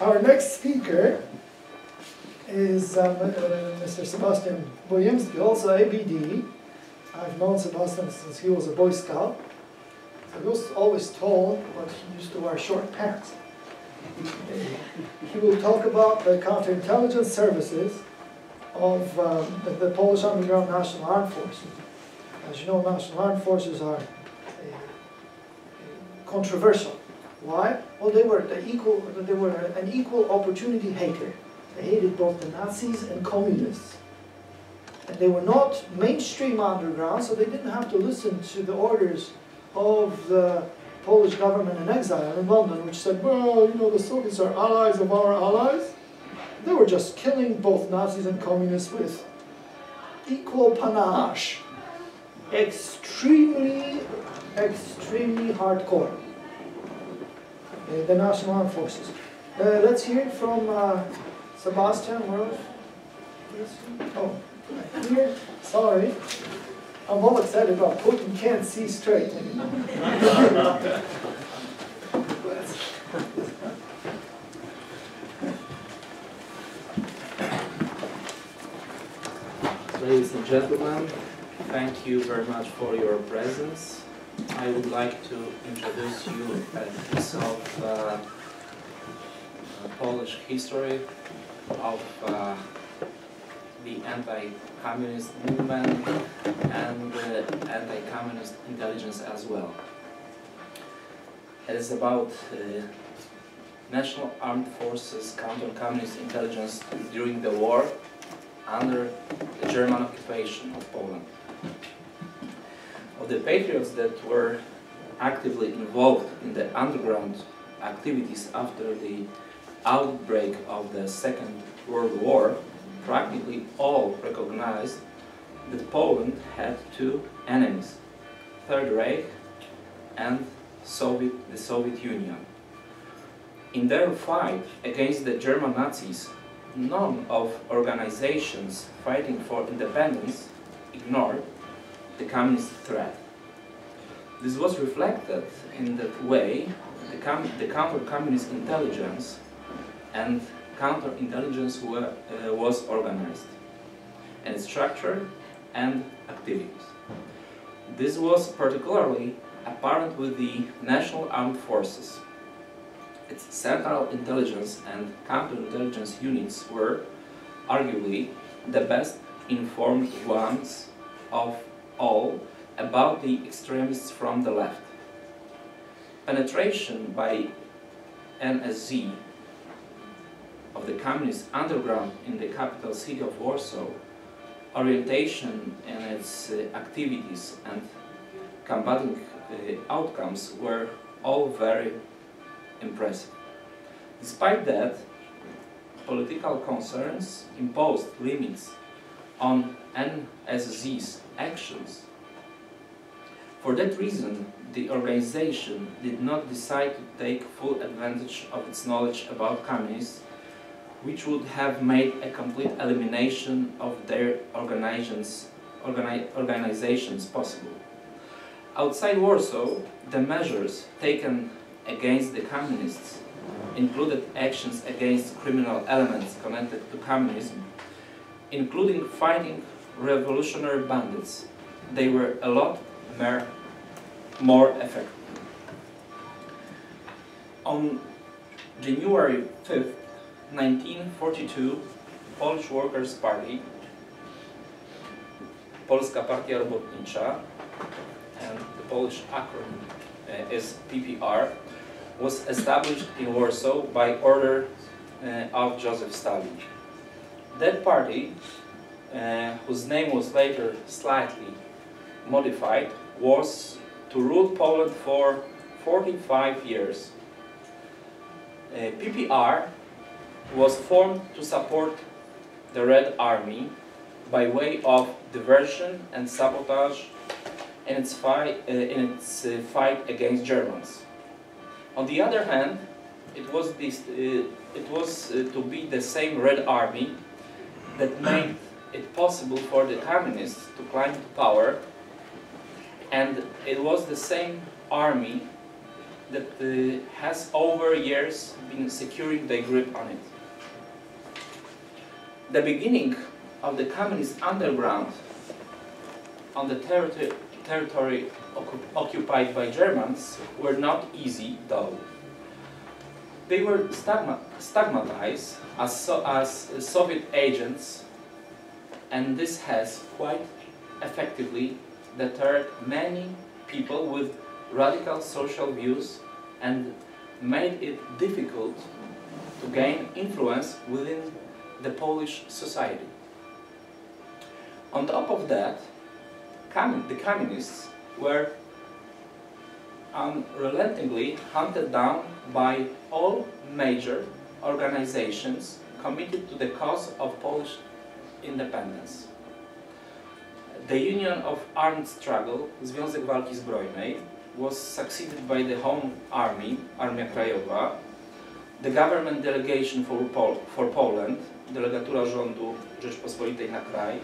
Our next speaker is Mr. Sebastian Bojemski, also ABD. I've known Sebastian since he was a Boy Scout. He was always tall, but he used to wear short pants. He will talk about the counterintelligence services of the Polish Underground National Armed Forces. As you know, National Armed Forces are controversial. Why? Well, they were an equal opportunity hater. They hated both the Nazis and communists. And they were not mainstream underground, so they didn't have to listen to the orders of the Polish government in exile in London, which said, well, you know, the Soviets are allies of our allies. They were just killing both Nazis and communists with equal panache. Extremely, extremely hardcore. The National Armed Forces. Let's hear from Sebastian Roth. Oh, here. Sorry. I'm all excited about Putin can't see straight. Ladies and gentlemen, thank you very much for your presence. I would like to introduce you as a piece of Polish history of the anti-communist movement and anti-communist intelligence as well. It is about National Armed Forces counter-communist intelligence during the war under the German occupation of Poland. Of the patriots that were actively involved in the underground activities after the outbreak of the Second World War, practically all recognized that Poland had two enemies, Third Reich and the Soviet Union. In their fight against the German Nazis, none of organizations fighting for independence ignored the communist threat. This was reflected in that way the counter-communist intelligence and counterintelligence was organized and structured and activities. This was particularly apparent with the National Armed Forces. Its central intelligence and counterintelligence units were arguably the best informed ones of all about the extremists from the left. Penetration by NSZ of the communist underground in the capital city of Warsaw, orientation in its activities and combating outcomes were all very impressive. Despite that, political concerns imposed limits on NSZ's actions. For that reason, the organization did not decide to take full advantage of its knowledge about communists, which would have made a complete elimination of their organizations possible. Outside Warsaw, the measures taken against the communists included actions against criminal elements connected to communism, including fighting revolutionary bandits. They were a lot more effective. On January 5th, 1942, Polish Workers' Party, Polska Partia Robotnicza, and the Polish acronym is PPR, was established in Warsaw by order of Joseph Stalin. That party, whose name was later slightly modified, was to rule Poland for 45 years. PPR was formed to support the Red Army by way of diversion and sabotage in its fight against Germans. On the other hand, it was to be the same Red Army that made it possible for the communists to climb to power, and it was the same army that has over years been securing their grip on it. The beginning of the communist underground on the territory occupied by Germans were not easy, though. They were stigmatized as Soviet agents, and this has quite effectively deterred many people with radical social views and made it difficult to gain influence within the Polish society. On top of that, the communists were unrelentingly hunted down by all major organizations committed to the cause of Polish independence. The Union of Armed Struggle, Związek Walki Zbrojnej, was succeeded by the Home Army, Armia Krajowa, the Government Delegation for Poland, Delegatura Rządu Rzeczypospolitej na Kraj,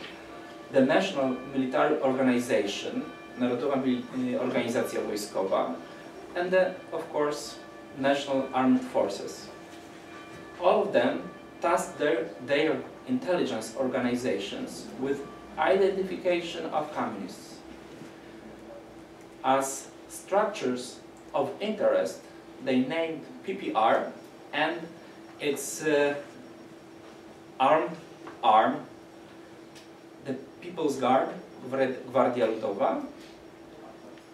the National Military Organization, Narodowa Organizacja Wojskowa, and the, of course, National Armed Forces. All of them tasked their intelligence organizations with identification of communists as structures of interest. They named PPR and its armed arm, the People's Guard, Gwardia Ludowa,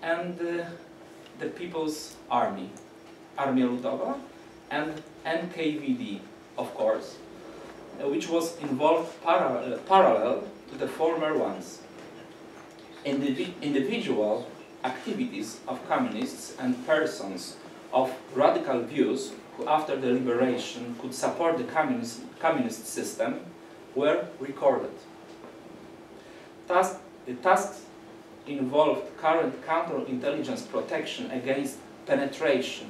and the People's Army, Armia Ludowa, and NKVD, of course, which was involved parallel to the former ones. Individual activities of communists and persons of radical views who, after the liberation, could support the communist system were recorded. The tasks involved current counterintelligence protection against penetration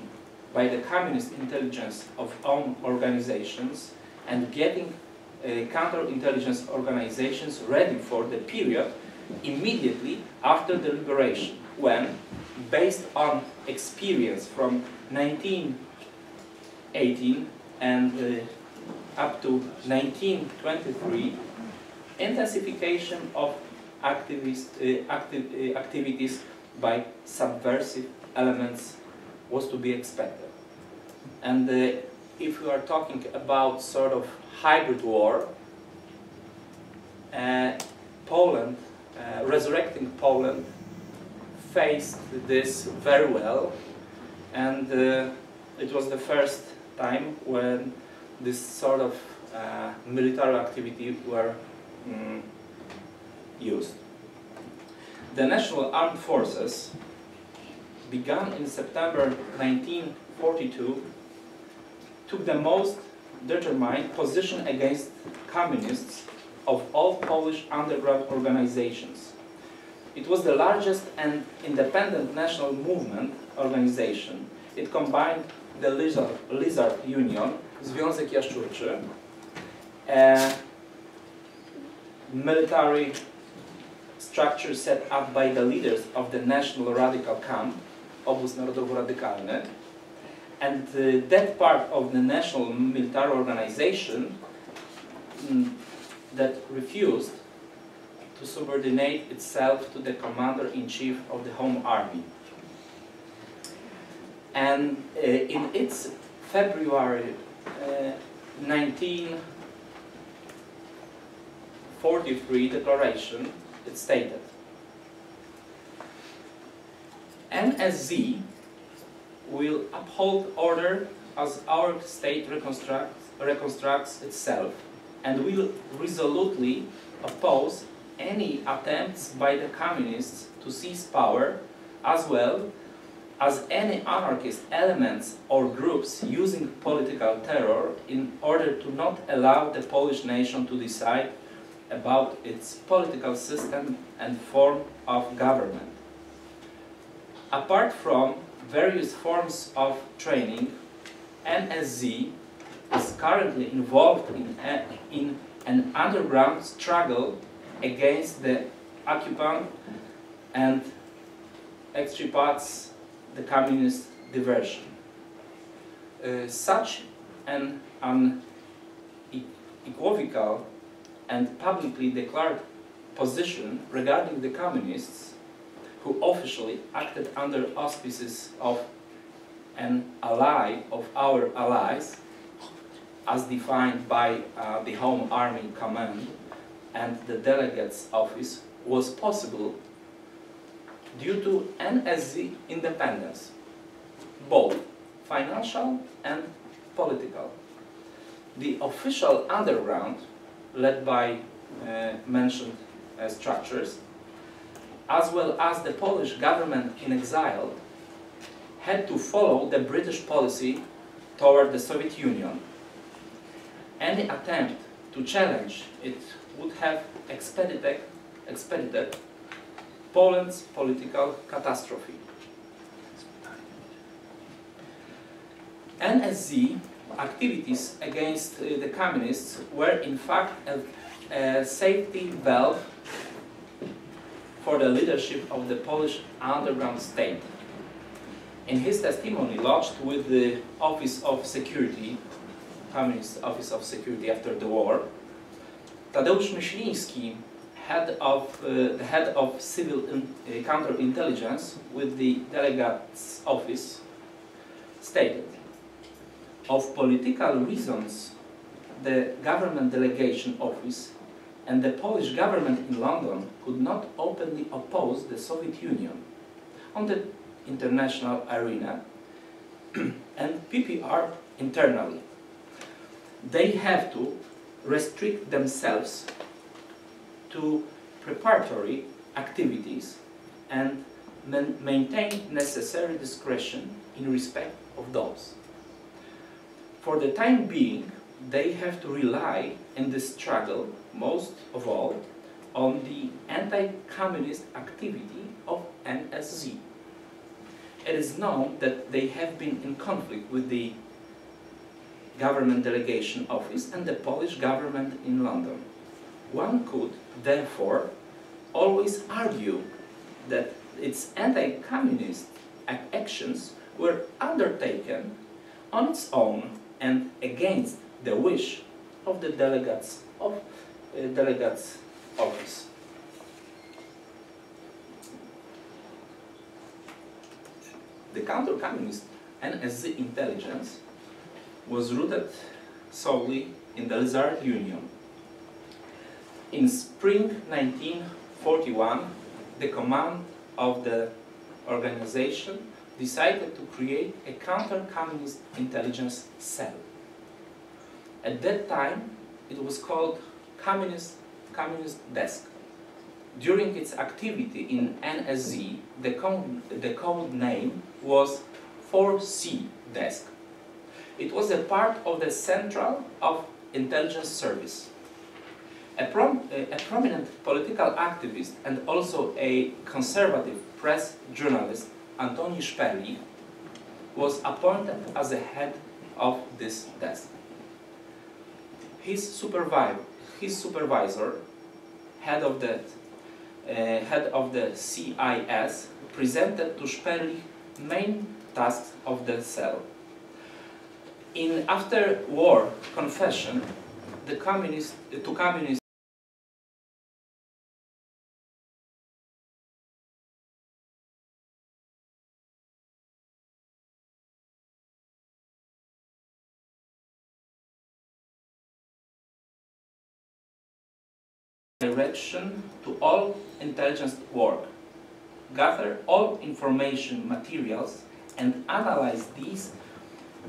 by the communist intelligence of own organizations and getting counterintelligence organizations ready for the period immediately after the liberation, when, based on experience from 1918 and up to 1923, intensification of activities by subversive elements was to be expected. And if we are talking about sort of hybrid war, Poland, resurrecting Poland, faced this very well, and it was the first time when this sort of military activity were used. The National Armed Forces began in September 1942, took the most determined position against communists of all Polish underground organizations. It was the largest and independent national movement organization. It combined the Lizard Union, Związek Jaszczurczy, military structure set up by the leaders of the national radical camp, Obóz Narodowo-Radykalny, and that part of the national military organization that refused to subordinate itself to the commander-in-chief of the Home Army. And in its February 1943 declaration, it stated, NSZ will uphold order as our state reconstructs itself, and will resolutely oppose any attempts by the communists to seize power, as well as any anarchist elements or groups using political terror in order to not allow the Polish nation to decide about its political system and form of government. Apart from various forms of training, NSZ is currently involved in an underground struggle against the occupant and extirpates, the communist diversion. Such an unequivocal and publicly declared position regarding the communists, who officially acted under auspices of an ally of our allies, as defined by the Home Army Command and the Delegates' Office, was possible due to NSC independence, both financial and political. The official underground, led by mentioned structures, as well as the Polish government in exile, had to follow the British policy toward the Soviet Union. Any attempt to challenge it would have expedited Poland's political catastrophe. NSC activities against the communists were in fact a safety valve for the leadership of the Polish underground state. In his testimony lodged with the Office of Security, Communist Office of Security after the war, Tadeusz Myśliński, the head of civil counterintelligence with the Delegates' Office, stated, "Of political reasons, the Government Delegation Office and the Polish government in London could not openly oppose the Soviet Union on the international arena and PPR internally. They have to restrict themselves to preparatory activities and maintain necessary discretion in respect of those. For the time being, they have to rely in this struggle, most of all, on the anti-communist activity of NSC. It is known that they have been in conflict with the Government Delegation Office and the Polish government in London. One could, therefore, always argue that its anti-communist actions were undertaken on its own and against the wish of the Delegates' Office." The counter-communist NSC intelligence was rooted solely in the Lizard Union. In spring 1941, the command of the organization decided to create a counter-communist intelligence cell. At that time, it was called Communist Desk. During its activity in NSC, the code name was 4C Desk. It was a part of the Central of Intelligence Service. A prominent political activist and also a conservative press journalist, Antoni Szpeli, was appointed as the head of this desk. His supervisor, head of the CIS, presented to Szpeli main tasks of the cell. In after-war confession, to communist direction to all intelligence work, gather all information materials and analyze these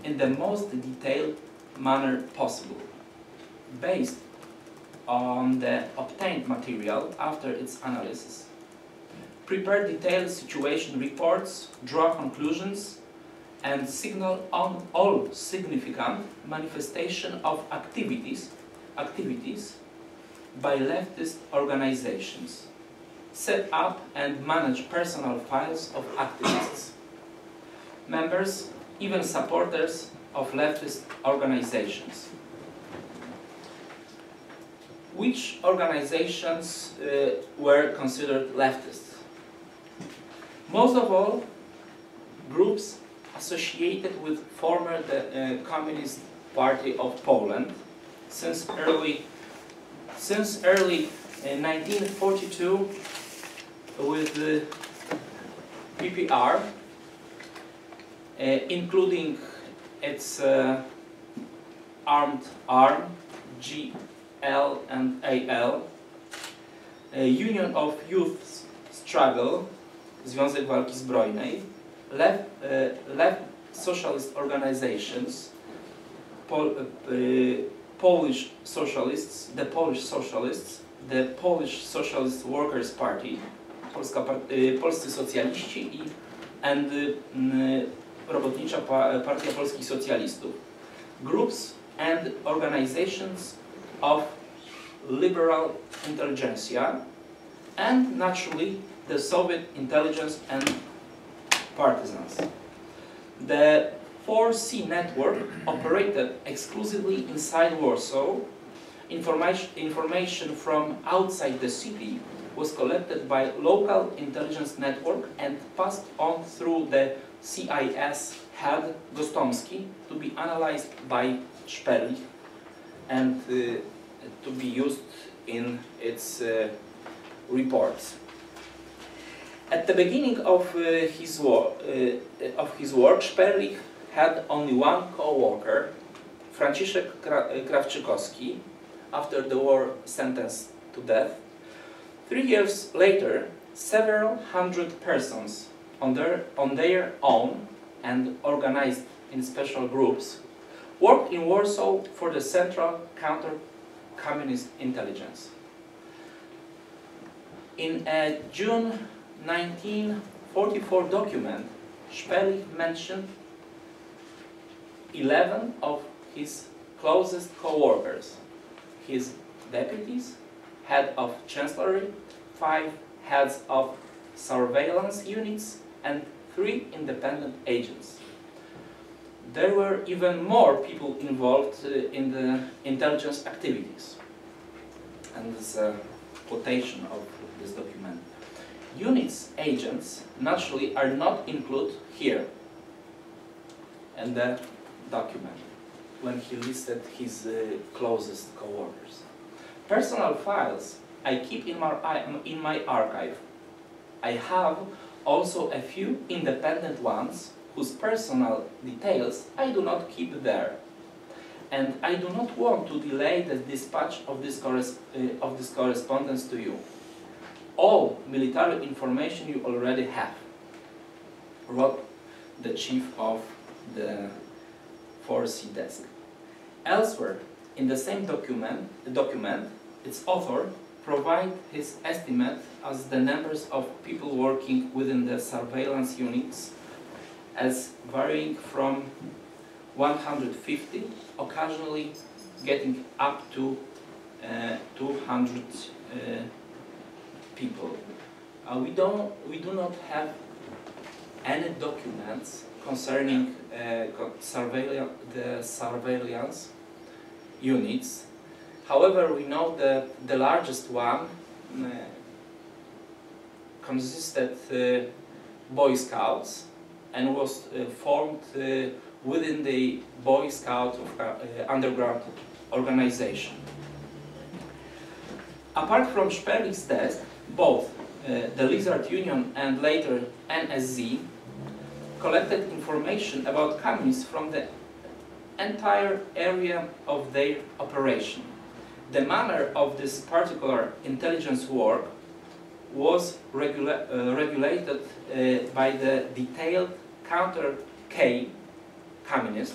in the most detailed manner possible. Based on the obtained material after its analysis, prepare detailed situation reports, draw conclusions, and signal on all significant manifestation of activities by leftist organizations. Set up and manage personal files of activists, members, even supporters of leftist organizations. Which organizations were considered leftist? Most of all, groups, associated with former Communist Party of Poland since early 1942 with the PPR, including its armed arm, GL and AL, Union of Youth Struggle, Związek Walki Zbrojnej, left socialist organizations, Polish Socialists, the Polish Socialists, the Polish Socialist Workers Party, Polscy Socjaliści and Robotnicza Partia Polskich Socjalistów, groups and organizations of liberal intelligentsia, and naturally the Soviet intelligence and partisans. The 4C network operated exclusively inside Warsaw. Information from outside the city was collected by local intelligence network and passed on through the CIS head Gostomski to be analyzed by Szpeli and to be used in its reports. At the beginning of his work, Szpeli had only one co-worker, Franciszek Krawczykowski, after the war sentenced to death. 3 years later, several hundred persons on their own and organized in special groups worked in Warsaw for the Central Counter-Communist Intelligence. In a June 1944 document, Szpeli mentioned 11 of his closest co-workers, his deputies, head of chancellery, 5 heads of surveillance units, and 3 independent agents. There were even more people involved in the intelligence activities. And this is a quotation of this document. Units agents naturally are not included here. And the document when he listed his closest co-workers. Personal files I keep in my archive. I have also a few independent ones whose personal details I do not keep there. And I do not want to delay the dispatch of this correspondence to you. All military information you already have, wrote the chief of the 4C desk. Elsewhere, in the same document, its author provides his estimate as the numbers of people working within the surveillance units as varying from 150, occasionally getting up to 200 people. We do not have any documents concerning the surveillance units. However, we know that the largest one consisted of Boy Scouts and was formed within the Boy Scout of, underground organization. Apart from Szpeli's desk, both the Lizard Union and later NSZ collected information about communists from the entire area of their operation. The manner of this particular intelligence work was regulated by the detailed Counter-K Communist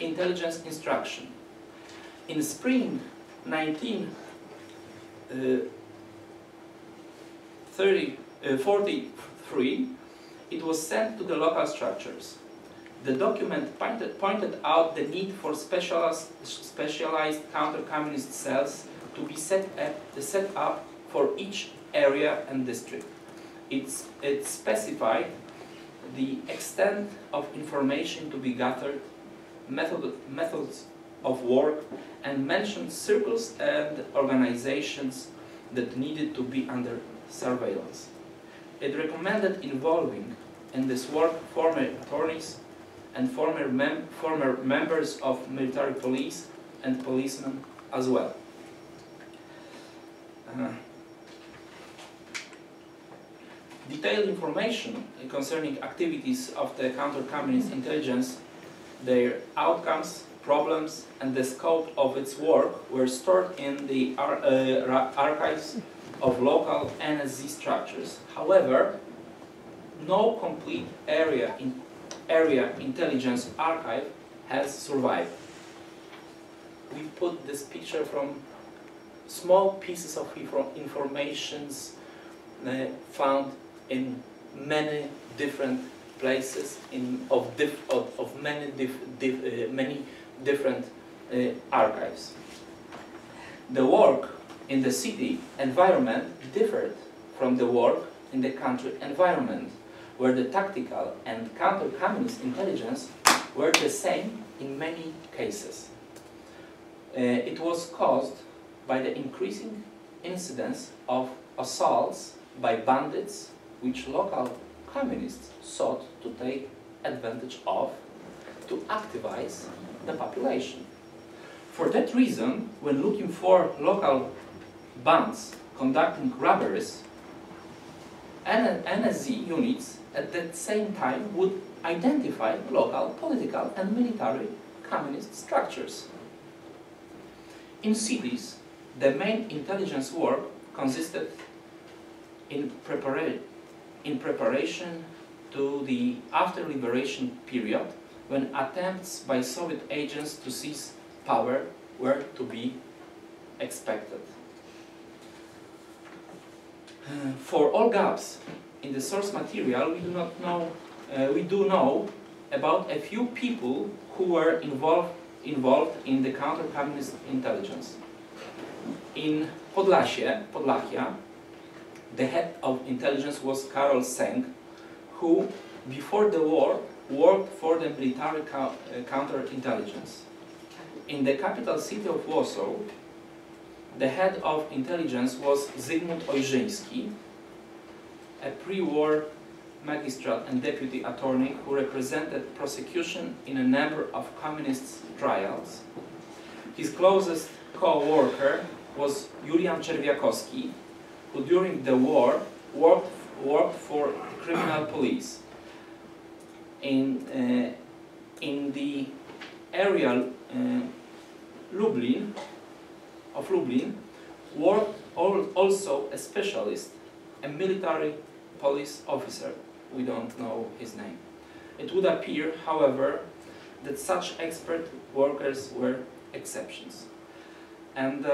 intelligence instruction. In spring 1943, it was sent to the local structures. The document pointed out the need for specialized counter-communist cells to be set up for each area and district. It specified the extent of information to be gathered, methods of work, and mentioned circles and organizations that needed to be under surveillance. It recommended involving in this work former attorneys and former members of military police and policemen as well. Detailed information concerning activities of the counter-communist intelligence, their outcomes, problems, and the scope of its work were stored in the archives of local NSZ structures. However, no complete area intelligence archive has survived. We put this picture from small pieces of information found in many different places of many different archives. The work in the city environment differed from the work in the country environment, where the tactical and counter-communist intelligence were the same in many cases. It was caused by the increasing incidence of assaults by bandits, which local communists sought to take advantage of to activize the population. For that reason, when looking for local bands conducting robberies, NSZ units at that same time would identify local political and military communist structures. In cities, the main intelligence work consisted in preparation to the after-liberation period, when attempts by Soviet agents to seize power were to be expected. For all gaps in the source material, we do know about a few people who were involved in the counter-communist intelligence. In Podlasia, the head of intelligence was Karol Seng, who, before the war, worked for the military counterintelligence. In the capital city of Warsaw, the head of intelligence was Zygmunt Ojrzyński, a pre-war magistrate and deputy attorney who represented prosecution in a number of communist trials. His closest co-worker was Julian Czerwiakowski, who during the war worked for criminal police. In the area of Lublin worked also a specialist, a military police officer. We don't know his name. It would appear, however, that such expert workers were exceptions. And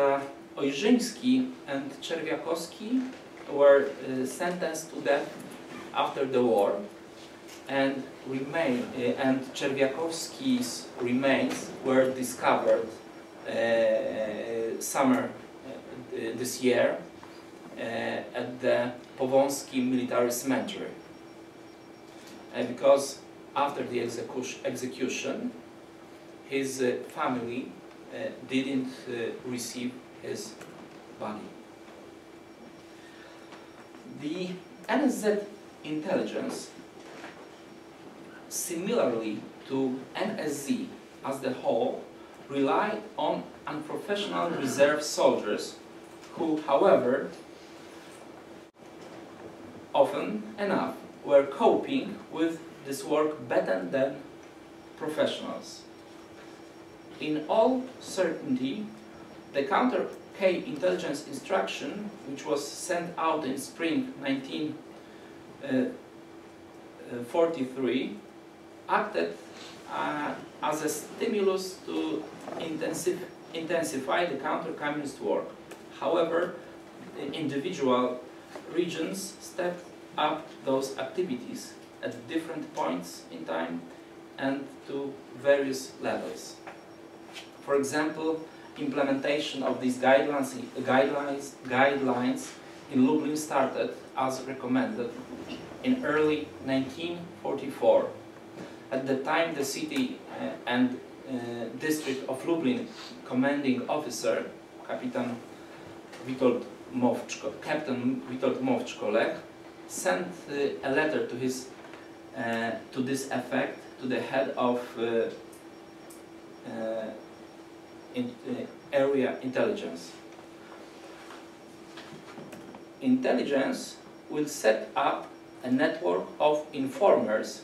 Ojrzyński and Czerwiakowski were sentenced to death after the war, and Czerwiakowski's remains were discovered summer this year at the Powązki military cemetery. Because after the execution, his family didn't receive his body. The NSZ intelligence, similarly to NSZ as the whole, relied on unprofessional reserve soldiers who, however, often enough were coping with this work better than professionals. In all certainty, the counter-K intelligence instruction, which was sent out in spring 1943, acted as a stimulus to intensify the counter-communist work. However, the individual regions stepped up those activities at different points in time and to various levels. For example, implementation of these guidelines in Lublin started as recommended in early 1944. At the time, the city and district of Lublin commanding officer, Captain Witold Movchkolek, sent a letter to this effect to the head of area intelligence. Intelligence will set up a network of informers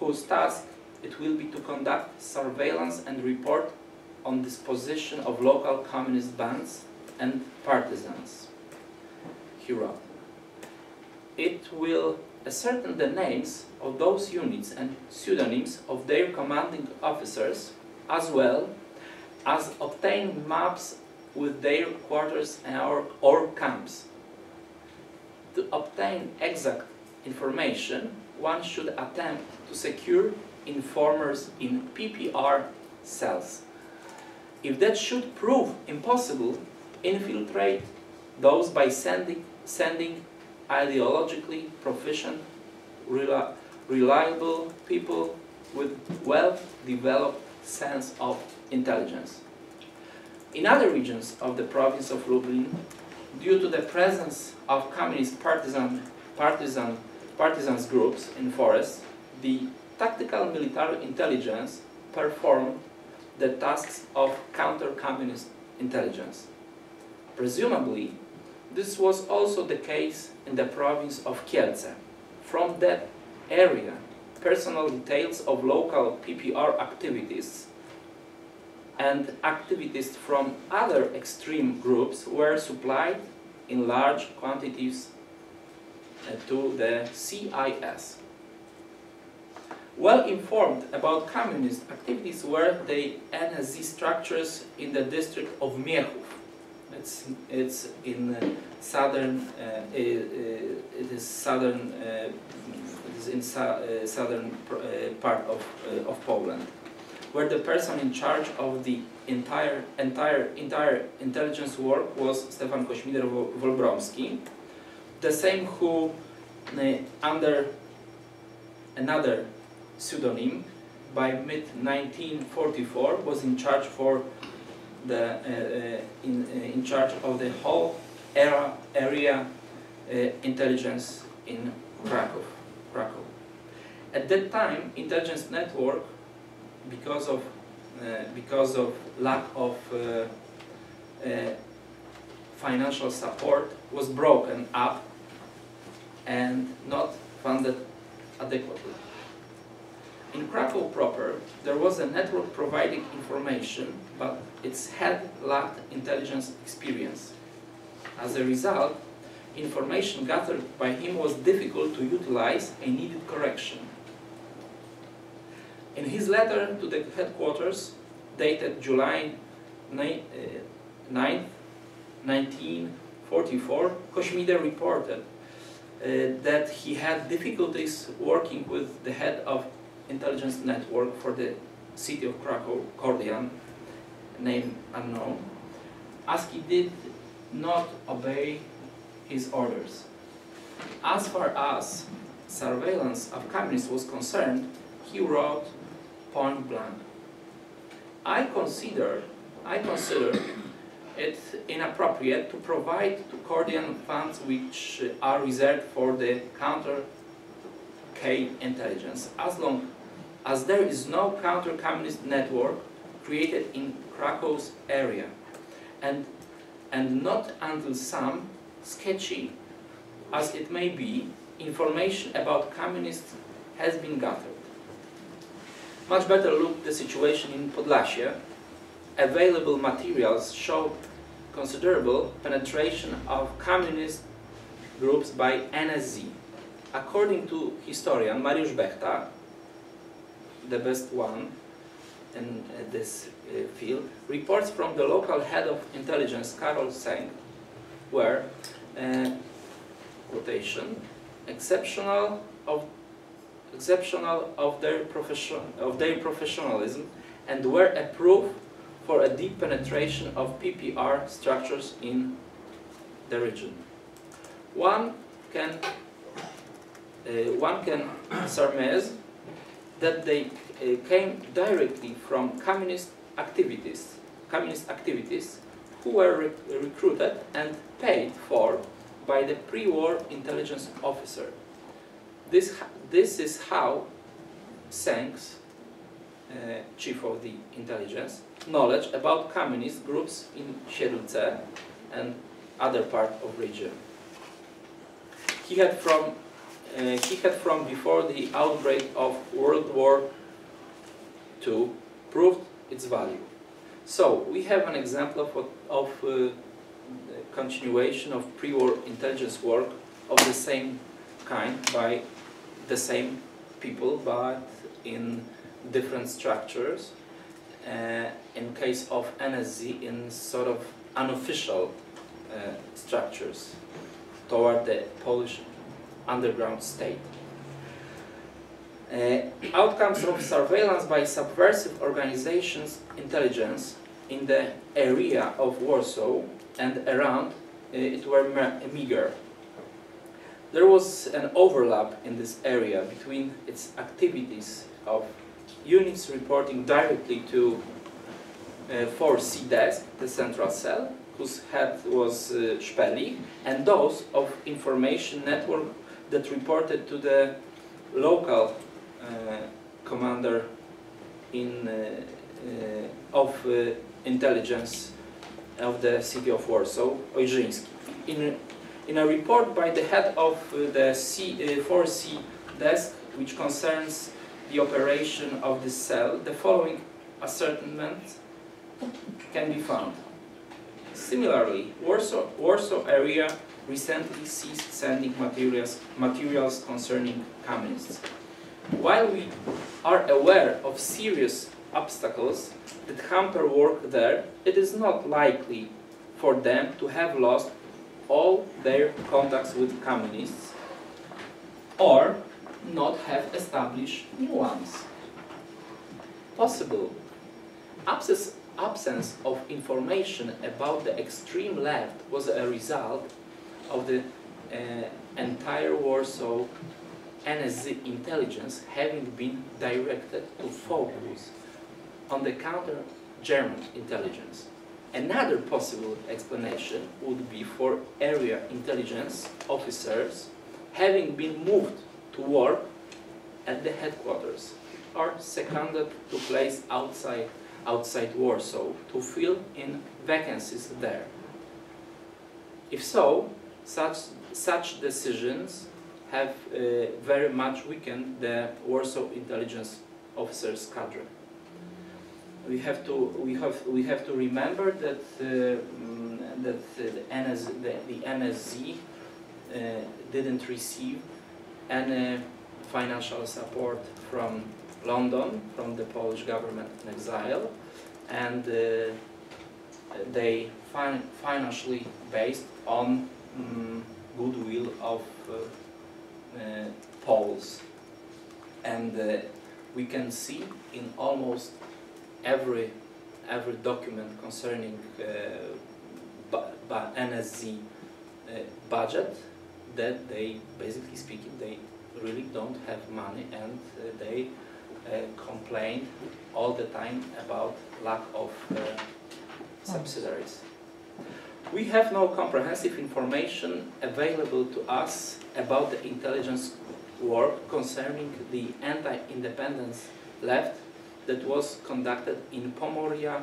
whose task it will be to conduct surveillance and report on disposition of local communist bands and partisans. He wrote, it will ascertain the names of those units and pseudonyms of their commanding officers, as well as obtain maps with their quarters or camps. To obtain exact information, one should attempt to secure informers in PPR cells. If that should prove impossible, infiltrate those by sending ideologically proficient, reliable people with well-developed sense of intelligence. In other regions of the province of Lublin, due to the presence of communist partisans groups in forests, the tactical military intelligence performed the tasks of counter-communist intelligence. Presumably, this was also the case in the province of Kielce. From that area, personal details of local PPR activities and activities from other extreme groups were supplied in large quantities to the CIS. Well informed about communist activities were the NSZ structures in the district of Miechów. It's in southern. It is in southern part of Poland, where the person in charge of the entire intelligence work was Stefan Kośmider-Wolbromski, the same who, under another pseudonym, by mid-1944 was in charge for the in charge of the whole area intelligence in Krakow. At that time, intelligence network, because of lack of financial support, was broken up and not funded adequately. In Krakow proper, there was a network providing information, but its head lacked intelligence experience. As a result, information gathered by him was difficult to utilize and needed correction. In his letter to the headquarters, dated July 9, 1944, Kośmider reported that he had difficulties working with the head of intelligence network for the city of Krakow, Kordian, name unknown, as he did not obey his orders. As far as surveillance of communists was concerned, he wrote point blank, I consider it inappropriate to provide to Kordian funds which are reserved for the counter-K intelligence, as long as there is no counter-communist network created in Krakow's area, and not until some sketchy, as it may be, information about communists has been gathered. Much better looked the situation in Podlasie. Available materials showed considerable penetration of communist groups by NSZ. According to historian Mariusz Bechta, the best one in this field, reports from the local head of intelligence Karol Seng were, quotation, exceptional of their professionalism and were a proof for a deep penetration of PPR structures in the region. One can surmise that they came directly from communist activities who were recruited and paid for by the pre-war intelligence officer. This is how Seng, chief of the intelligence, knowledge about communist groups in Siedlce and other part of region. He had from before the outbreak of World War II proved its value. So we have an example of continuation of pre-war intelligence work of the same kind by the same people, but in different structures. In case of NSZ, in sort of unofficial structures toward the Polish underground state. Outcomes of surveillance by subversive organizations intelligence in the area of Warsaw and around it were meager. There was an overlap in this area between its activities of units reporting directly to 4C desk, the central cell, whose head was Szpeli, and those of information network that reported to the local commander in, of intelligence of the city of Warsaw, Ojrzyński. In a report by the head of the 4C desk, which concerns the operation of this cell, the following ascertainments can be found. Similarly, Warsaw area recently ceased sending materials concerning communists. While we are aware of serious obstacles that hamper work there, it is not likely for them to have lost all their contacts with communists or not have established new ones. Possible absence of information about the extreme left was a result of the entire Warsaw NSZ intelligence having been directed to focus on the counter-German intelligence. Another possible explanation would be for area intelligence officers having been moved to work at the headquarters or seconded to place outside Warsaw to fill in vacancies there. If so, such decisions have very much weakened the Warsaw intelligence officers cadre. We have to remember that the NSZ didn't receive any financial support from London, from the Polish government in exile, and they financially based on goodwill of Poles, and we can see in almost every document concerning NSZ budget that they, basically speaking, they really don't have money, and they complained all the time about lack of subsidiaries. We have no comprehensive information available to us about the intelligence work concerning the anti-independence left that was conducted in Pomerania,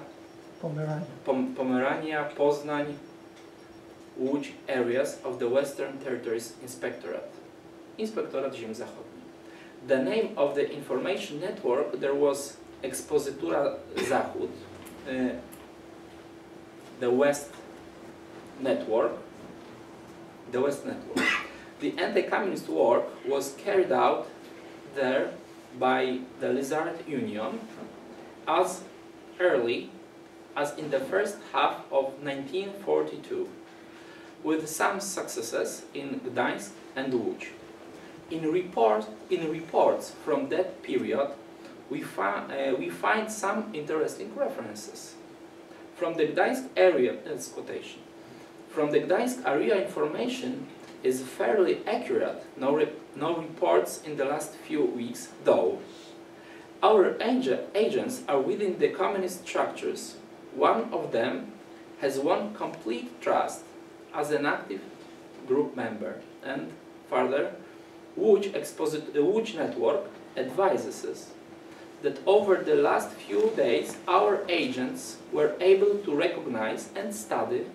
Poznań, Łódź areas of the Western Territories Inspectorate Ziem Zachodnich. The name of the information network there was Ekspozytura Zachód, the West Network. The anti-communist work was carried out there by the Lizard Union as early as in the first half of 1942, with some successes in Gdańsk and Łódź. In reports from that period, we find some interesting references. From the Gdańsk area, that's quotation, from the Gdańsk area information is fairly accurate, no reports in the last few weeks, though. Our agents are within the communist structures. One of them has won complete trust as an active group member, and further which network advises us that over the last few days our agents were able to recognize and study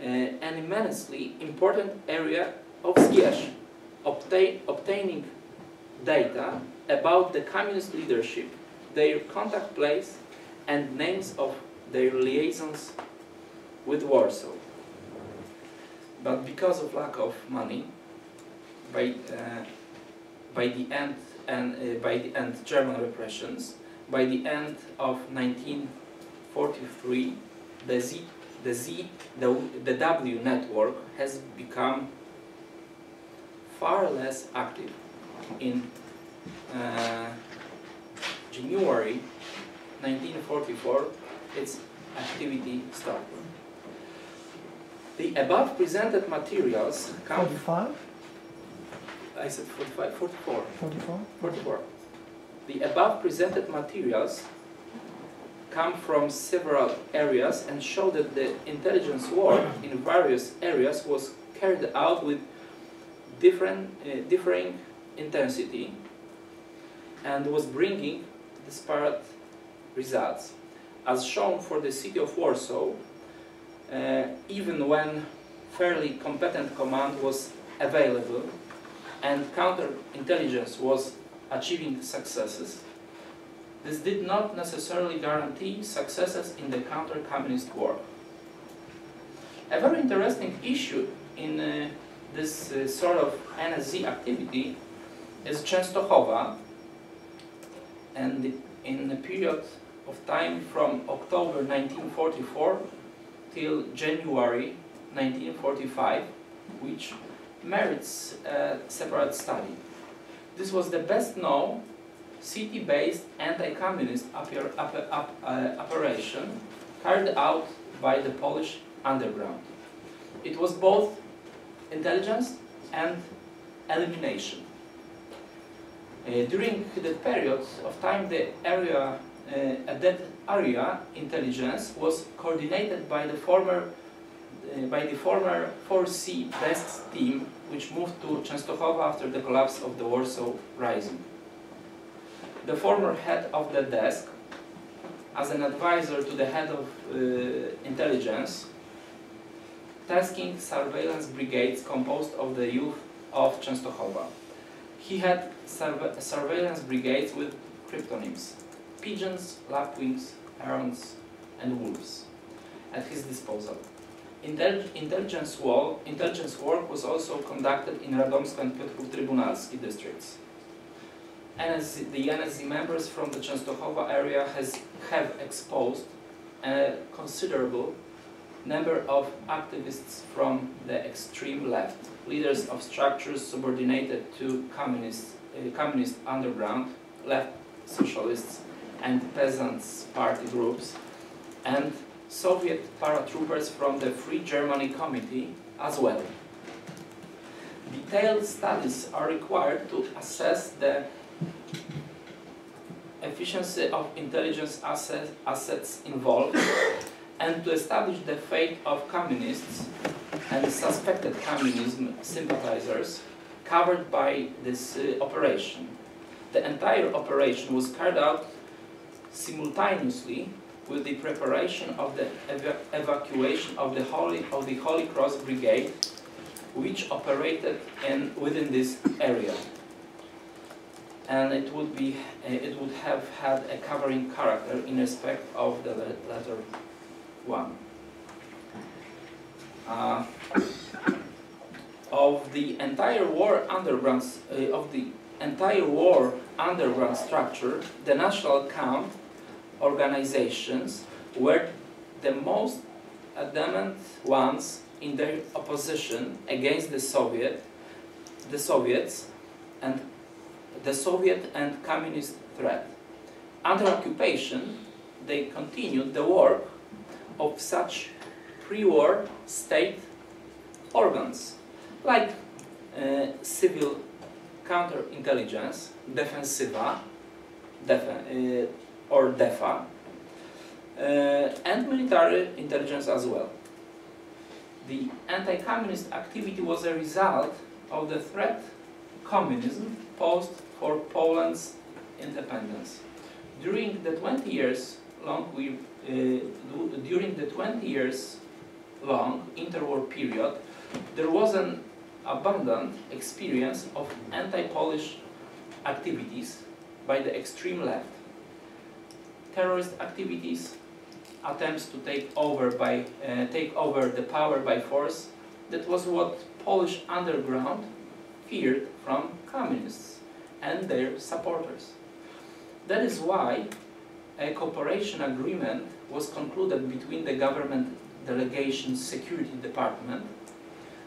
an immensely important area of Siege, obtaining data about the communist leadership, their contact place and names of their liaisons with Warsaw. But because of lack of money, by the end German repressions, by the end of 1943, the W network has become far less active. In January 1944, its activity started. The above presented materials come. 45? I said 45, 44. 44? 44. The above presented materials come from several areas and show that the intelligence work in various areas was carried out with differing intensity and was bringing disparate results. As shown for the city of Warsaw, even when fairly competent command was available and counterintelligence was achieving successes, this did not necessarily guarantee successes in the counter-communist war. A very interesting issue in this sort of NSZ activity is Częstochowa, and in the period of time from October 1944 till January 1945, which merits a separate study. This was the best known city-based anti-communist operation carried out by the Polish underground. It was both intelligence and elimination. During the period of time, that area intelligence was coordinated by the former 4C desks team, which moved to Częstochowa after the collapse of the Warsaw Rising. The former head of the desk, as an advisor to the head of intelligence, tasking surveillance brigades composed of the youth of Częstochowa. He had surveillance brigades with cryptonyms: pigeons, lapwings, herons, and wolves at his disposal. Intelligence work was also conducted in Radomsk and Piotrków Trybunalski districts. The NSZ members from the Częstochowa area have exposed a considerable number of activists from the extreme left, leaders of structures subordinated to communist underground, left socialists and peasants' party groups, and Soviet paratroopers from the Free Germany Committee as well. Detailed studies are required to assess the efficiency of intelligence assets involved and to establish the fate of communists and suspected communism sympathizers covered by this operation. The entire operation was carried out simultaneously with the preparation of the evacuation of the Holy Cross Brigade, which operated within this area. And it would have had a covering character in respect of the latter one. Of the entire war underground structure, the national camp organizations were the most adamant ones in their opposition against the Soviet and communist threat. Under occupation, they continued the work of such pre-war state organs like civil counterintelligence, DEFA, and military intelligence as well. The anti-communist activity was a result of the threat communism posed for Poland's independence. During the 20 years long interwar period, there was an abundant experience of anti-Polish activities by the extreme left. Terrorist activities, attempts to take over the power by force, that was what Polish underground feared from communists and their supporters. That is why a cooperation agreement was concluded between the government delegation's security department,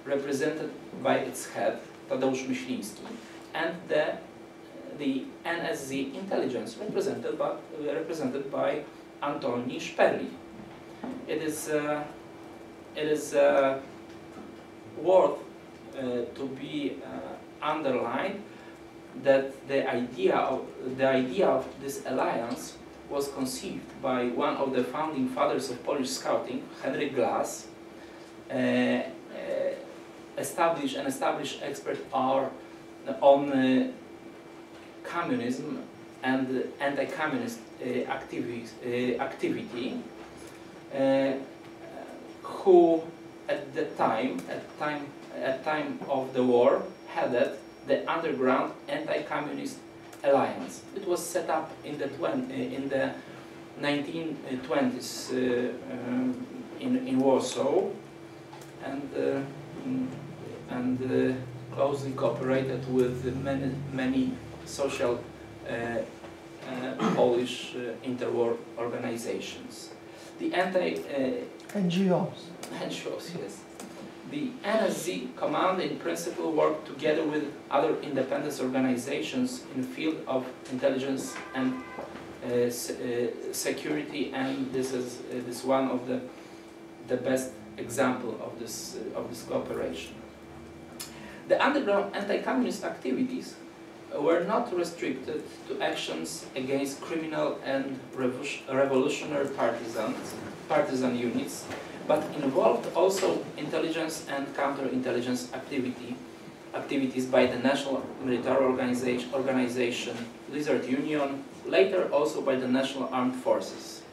represented by its head, Tadeusz Myśliński, and the NSZ intelligence, represented by Antoni Szpeli. It is worth to be underlined that the idea of this alliance was conceived by one of the founding fathers of Polish scouting, Henryk Glass, an established expert on communism and anti-communist activity, who at the time of the war headed the underground anti-communist alliance. It was set up in the 1920s in Warsaw, and closely cooperated with many social Polish interwar organizations. The NGOs, yes. The NSZ command in principle worked together with other independent organizations in the field of intelligence and security, and this is one of the best example of this cooperation. The underground anti-communist activities were not restricted to actions against criminal and revolutionary partisan units, but involved also intelligence and counterintelligence activities by the National Military Organization, Lizard Union, later also by the National Armed Forces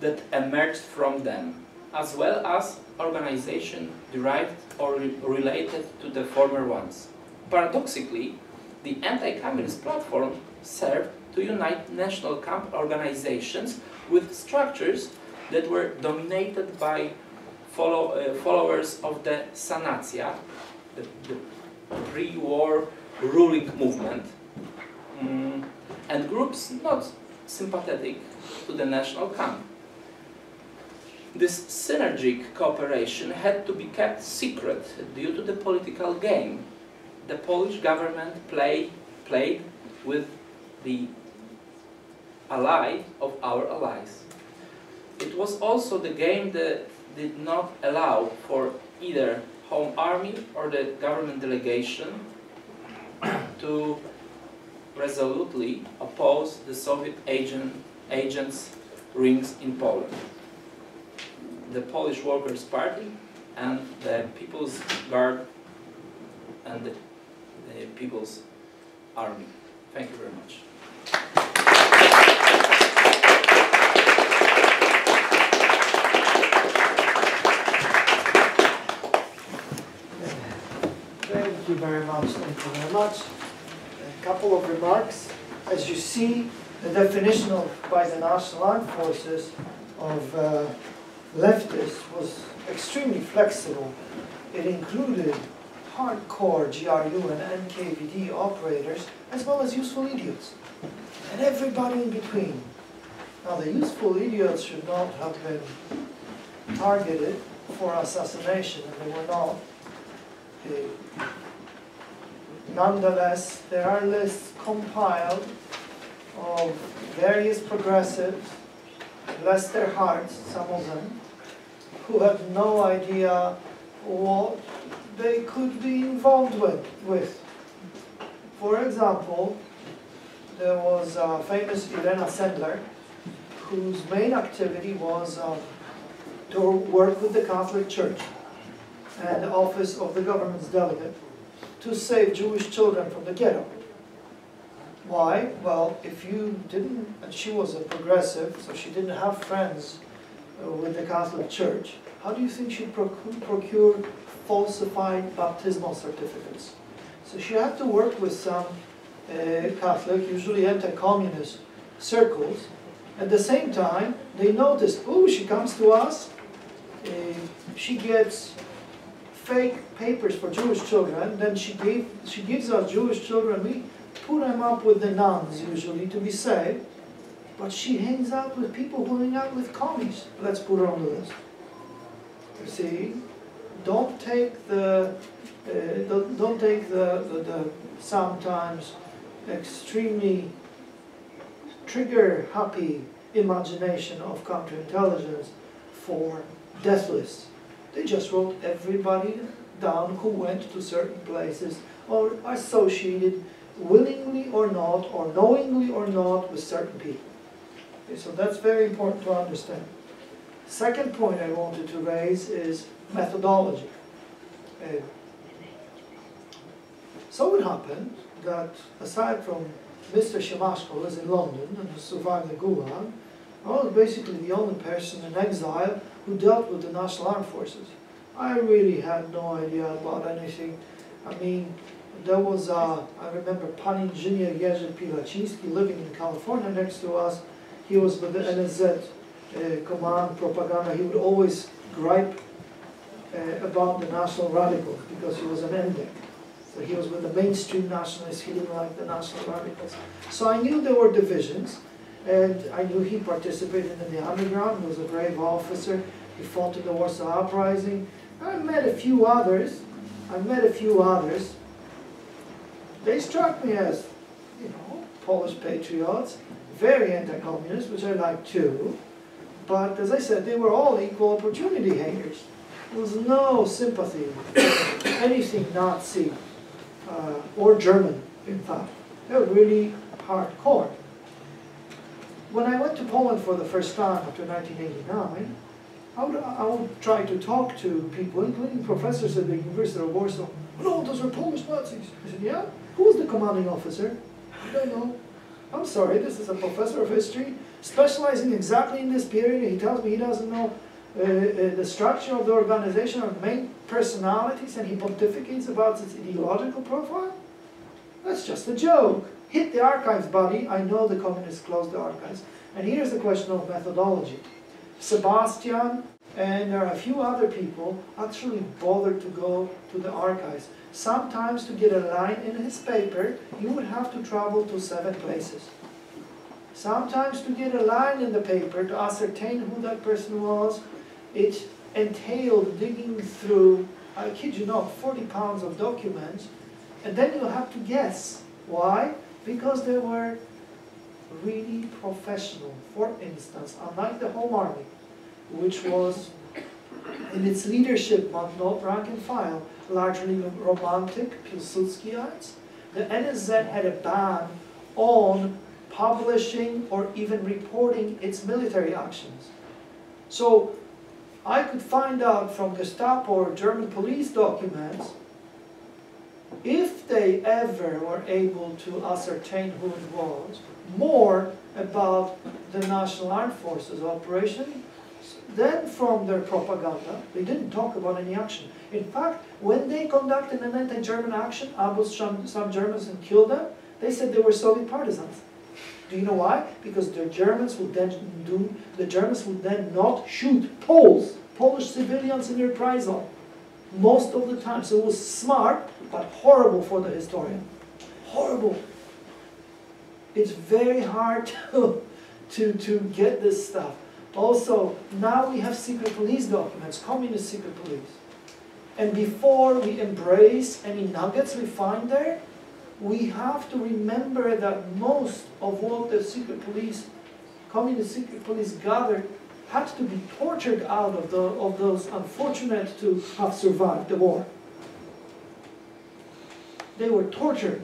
that emerged from them, as well as organizations derived or related to the former ones. Paradoxically, the anti-communist platform served to unite national camp organizations with structures that were dominated by followers of the Sanacja, the pre-war ruling movement, and groups not sympathetic to the national camp. This synergic cooperation had to be kept secret due to the political game the Polish government played with the ally of our allies. It was also the game that did not allow for either Home Army or the government delegation to resolutely oppose the Soviet agents' rings in Poland. The Polish Workers' Party and the People's Guard and the People's Army. Thank you very much. Thank you very much. Thank you very much. A couple of remarks. As you see, the definition by the National Armed Forces of leftists was extremely flexible. It included hardcore GRU and NKVD operators, as well as useful idiots, and everybody in between. Now, the useful idiots should not have been targeted for assassination, and they were not. Nonetheless, there are lists compiled of various progressives, bless their hearts, some of them, who have no idea what they could be involved with. For example, there was a famous Irena Sendler, whose main activity was to work with the Catholic Church and the office of the government's delegate. to save Jewish children from the ghetto. Why? Well, if you didn't, and she was a progressive, so she didn't have friends with the Catholic Church, how do you think she procured falsified baptismal certificates? So she had to work with some Catholic, usually anti-communist circles. At the same time, they noticed, oh, she comes to us, she gets fake papers for Jewish children, then she gives us Jewish children, we put them up with the nuns usually to be saved, but she hangs out with people who hang out with commies. Let's put her on the list. You see, don't take the sometimes extremely trigger-happy imagination of counterintelligence for death lists. They just wrote everybody down who went to certain places or associated willingly or not, or knowingly or not, with certain people. Okay, so that's very important to understand. Second point I wanted to raise is methodology. So it happened that aside from Mr. Shemashko, who was in London and who survived the Gulag, I was basically the only person in exile who dealt with the National Armed Forces. I really had no idea about anything. I mean, there was, I remember Pan Engineer Jerzy Piwaczyński living in California next to us. He was with the NSZ command propaganda. He would always gripe about the national radicals because he was an NDEC. So he was with the mainstream nationalists. He didn't like the national radicals. So I knew there were divisions, and I knew he participated in the underground. He was a brave officer. He fought in the Warsaw Uprising. I met a few others. They struck me as, you know, Polish patriots, very anti-communist, which I liked too. But as I said, they were all equal opportunity haters. There was no sympathy for anything Nazi or German, in fact. They were really hardcore. When I went to Poland for the first time after 1989, I would try to talk to people, including professors at the University of Warsaw. No, those were Polish Nazis. I said, yeah? Who was the commanding officer? I don't know. I'm sorry, this is a professor of history specializing exactly in this period, and he tells me he doesn't know the structure of the organization of main personalities, and he pontificates about its ideological profile? That's just a joke. Hit the archives, buddy. I know the communists closed the archives. And here's the question of methodology. Sebastian and there are a few other people actually bothered to go to the archives. Sometimes to get a line in his paper, you would have to travel to 7 places. Sometimes to get a line in the paper to ascertain who that person was, it entailed digging through, I kid you not, 40 pounds of documents, and then you have to guess. Why? Because they were really professional. For instance, unlike the Home Army, which was in its leadership, but not rank and file, largely romantic Pilsudskyites, the NSZ had a ban on publishing or even reporting its military actions. So I could find out from Gestapo or German police documents if they ever were able to ascertain who it was, more about the National Armed Forces operation than from their propaganda. They didn't talk about any action. In fact, when they conducted an anti-German action, ambushed some Germans and killed them, they said they were Soviet partisans. Do you know why? Because the Germans would then not shoot Poles, Polish civilians in reprisal, most of the time. So it was smart, but horrible for the historian. Horrible. It's very hard to get this stuff. Also, now we have secret police documents, communist secret police. And before we embrace any nuggets we find there, we have to remember that most of what the secret police, communist secret police gathered had to be tortured out of, those unfortunate to have survived the war. They were tortured.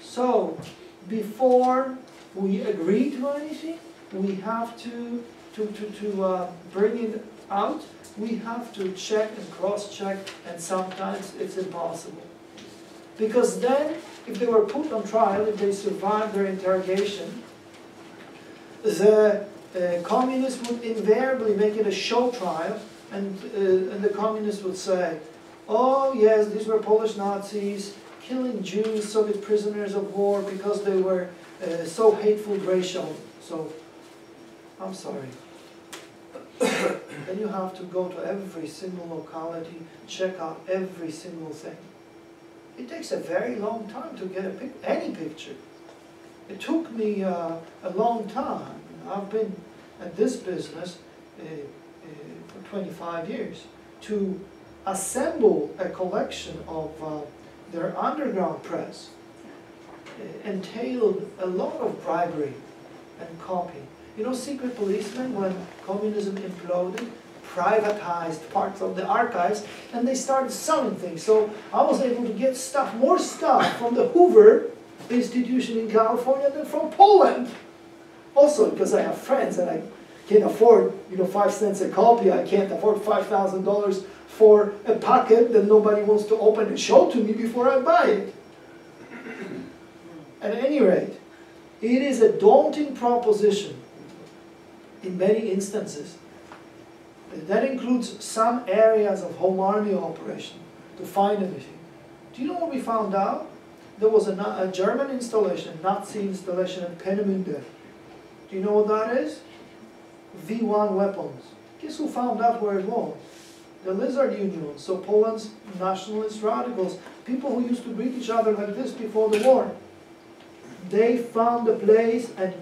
So, before we agree to anything, we have to bring it out. We have to check and cross-check, and sometimes it's impossible. because then if they were put on trial, if they survived their interrogation, the communists would invariably make it a show trial, and the communists would say, oh yes, these were Polish Nazis killing Jews, Soviet prisoners of war, because they were so hateful, racial. So, I'm sorry. Then you have to go to every single locality, check out every single thing. It takes a very long time to get a any picture. It took me a long time. I've been at this business for 25 years to assemble a collection of their underground press. Entailed a lot of bribery and copying. You know, secret policemen, when communism imploded, privatized parts of the archives, and they started selling things. So I was able to get stuff, more stuff, from the Hoover Institution in California than from Poland. Also, because I have friends and I can't afford, you know, 5 cents a copy. I can't afford $5,000 for a packet that nobody wants to open and show to me before I buy it. At any rate, it is a daunting proposition in many instances. That includes some areas of home army operation to find anything. Do you know what we found out? There was a German installation, Nazi installation at Peenemünde. Do you know what that is? V1 weapons. Guess who found out where it was? The Lizard Union, so Poland's nationalist radicals, people who used to greet each other like this before the war. They found a place and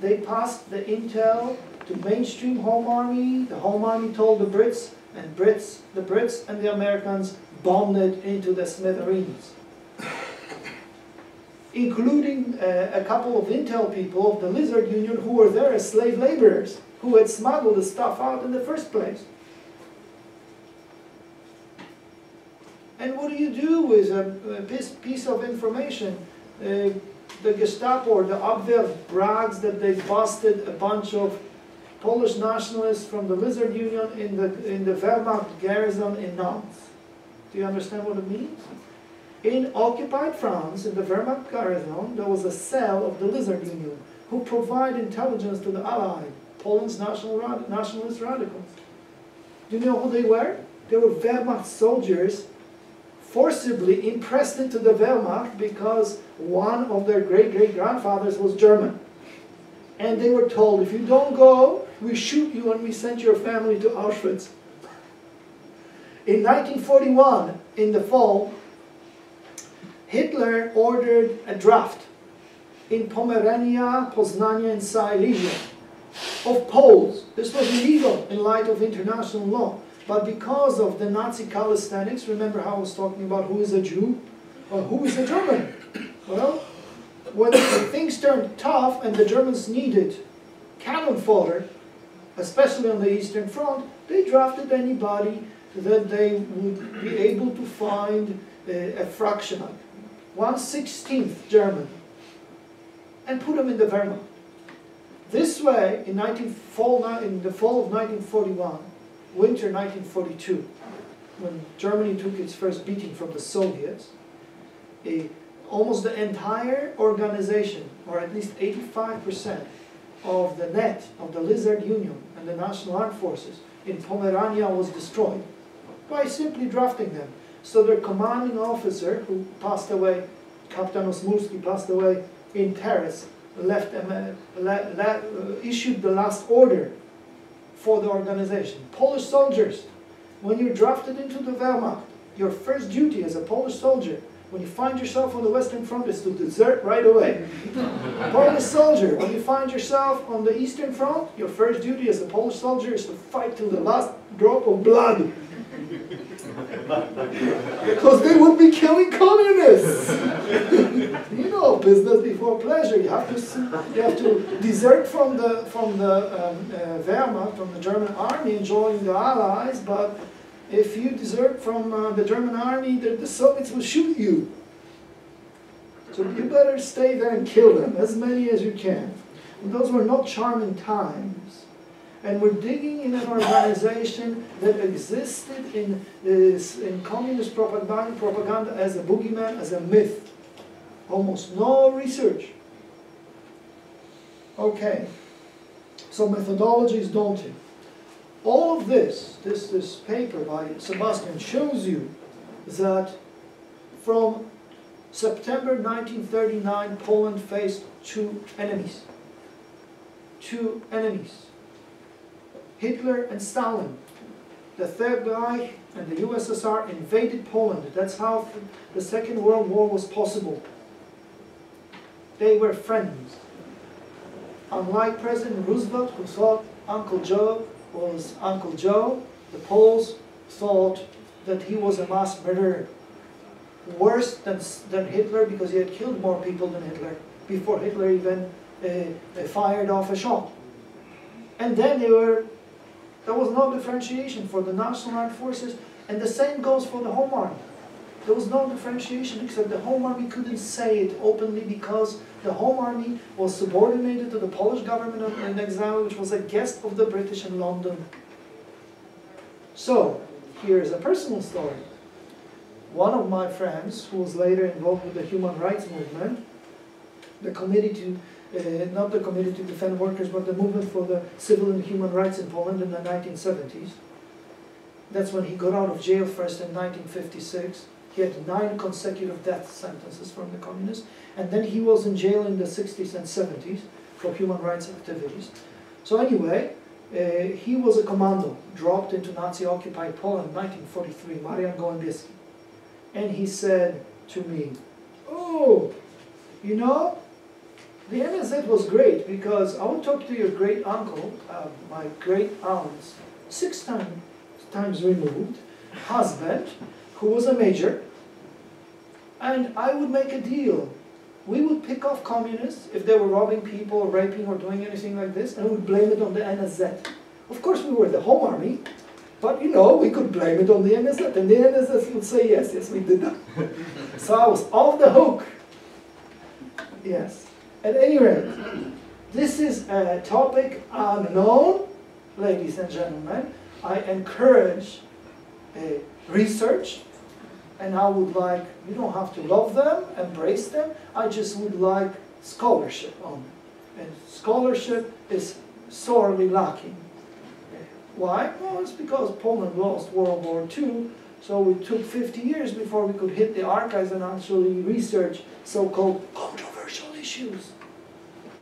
they passed the intel to mainstream home army. The home army told the Brits, and the Brits and the Americans bombed it into the smithereens. Including a couple of intel people of the Lizard Union who were there as slave laborers, who had smuggled the stuff out in the first place. And what do you do with a piece of information? The Gestapo or the Abwehr brags that they busted a bunch of Polish nationalists from the Lizard Union in the Wehrmacht garrison in Nantes. Do you understand what it means? In occupied France, in the Wehrmacht garrison, there was a cell of the Lizard Union who provide intelligence to the Allied, Poland's nationalist radicals. Do you know who they were? They were Wehrmacht soldiers forcibly impressed into the Wehrmacht because one of their great-great-grandfathers was German. And they were told, if you don't go, we shoot you and we send your family to Auschwitz. In 1941, in the fall, Hitler ordered a draft in Pomerania, Poznania, and Silesia of Poles. This was illegal in light of international law. But because of the Nazi calisthenics, remember how I was talking about who is a Jew or who is a German? Well, when things turned tough and the Germans needed cannon fodder, especially on the Eastern Front, they drafted anybody that they would be able to find a fraction of, 1/16 German, and put them in the Wehrmacht. This way, in the fall of 1941, winter 1942, when Germany took its first beating from the Soviets, almost the entire organization, or at least 85% of the net of the Lizard Union and the National Armed Forces in Pomerania was destroyed by simply drafting them. So their commanding officer, who passed away, Captain Osmolowski passed away in Paris, left them, issued the last order for the organization. Polish soldiers, when you're drafted into the Wehrmacht, your first duty as a Polish soldier, when you find yourself on the Western Front, is to desert right away. Polish soldier, when you find yourself on the Eastern Front, your first duty as a Polish soldier is to fight till the last drop of blood. Because they would be killing communists. You know, business before pleasure. You have to desert from the Wehrmacht, from the German army, and join the Allies. But if you desert from the German army, the Soviets will shoot you. So you better stay there and kill them, as many as you can. And those were not charming times. And we're digging in an organization that existed in communist propaganda as a boogeyman, as a myth. Almost no research. Okay, so methodology is daunting. All of this paper by Sebastian shows you that from September 1939, Poland faced two enemies, Hitler and Stalin. The Third Reich and the USSR invaded Poland. That's how the Second World War was possible. They were friends. Unlike President Roosevelt, who thought Uncle Joe was Uncle Joe, the Poles thought that he was a mass murderer. Worse than Hitler, because he had killed more people than Hitler, before Hitler even fired off a shot. And then there was no differentiation for the National Armed Forces, and the same goes for the Home Army. There was no differentiation, except the Home Army couldn't say it openly because the Home Army was subordinated to the Polish government in exile, which was a guest of the British in London. So, here is a personal story. One of my friends, who was later involved with the human rights movement, the committee to not the committee to defend workers, but the movement for the civil and human rights in Poland in the 1970s. That's when he got out of jail first in 1956. He had 9 consecutive death sentences from the communists. And then he was in jail in the 60s and 70s for human rights activities. So anyway, he was a commando, dropped into Nazi-occupied Poland in 1943, Marian Gołębiński. And he said to me, "Oh, you know, the NSZ was great because I would talk to your great uncle, my great aunt's 6 times removed husband, who was a major, and I would make a deal. We would pick off communists if they were robbing people, or raping, or doing anything like this, and we would blame it on the NSZ. Of course, we were the Home Army, but you know, we could blame it on the NSZ, and the NSZ would say yes, we did that." So I was off the hook. Yes. At any rate, this is a topic unknown, ladies and gentlemen. I encourage research, and I would like, you don't have to love them, embrace them, I just would like scholarship on it. And scholarship is sorely lacking. Why? Well, it's because Poland lost World War II, so it took 50 years before we could hit the archives and actually research so-called controversial issues.